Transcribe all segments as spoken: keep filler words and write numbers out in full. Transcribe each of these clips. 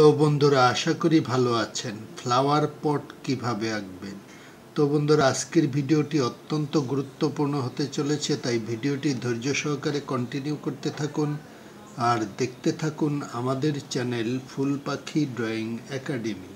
তো বন্ধুরা আশা করি ভালো আছেন। ফ্লাওয়ার পট কিভাবে আঁকবেন, তো বন্ধুরা আজকের ভিডিওটি অত্যন্ত গুরুত্বপূর্ণ হতে চলেছে, তাই ভিডিওটি ধৈর্য সহকারে কন্টিনিউ করতে থাকুন আর দেখতে থাকুন আমাদের চ্যানেল ফুল পাখি ড্রয়িং একাডেমি।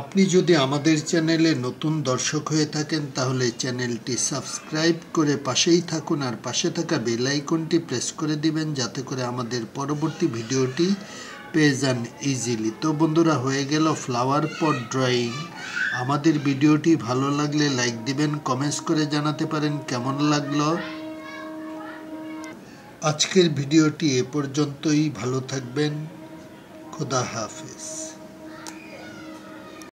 আপনি যদি আমাদের চ্যানেলে নতুন দর্শক হয়ে থাকেন তাহলে চ্যানেলটি সাবস্ক্রাইব করে পাশেই থাকুন আর পাশে থাকা বেল আইকনটি প্রেস করে দিবেন যাতে করে আমাদের পরবর্তী ভিডিওটি পেয়ে যান ইজিলি। তো বন্ধুরা হয়ে গেল ফ্লাওয়ার পট ড্রয়িং। আমাদের ভিডিওটি ভালো লাগলে লাইক দিবেন, কমেন্টস করে জানাতে পারেন কেমন লাগলো। আজকের ভিডিওটি এ পর্যন্তই, ভালো থাকবেন, খোদা হাফেজ।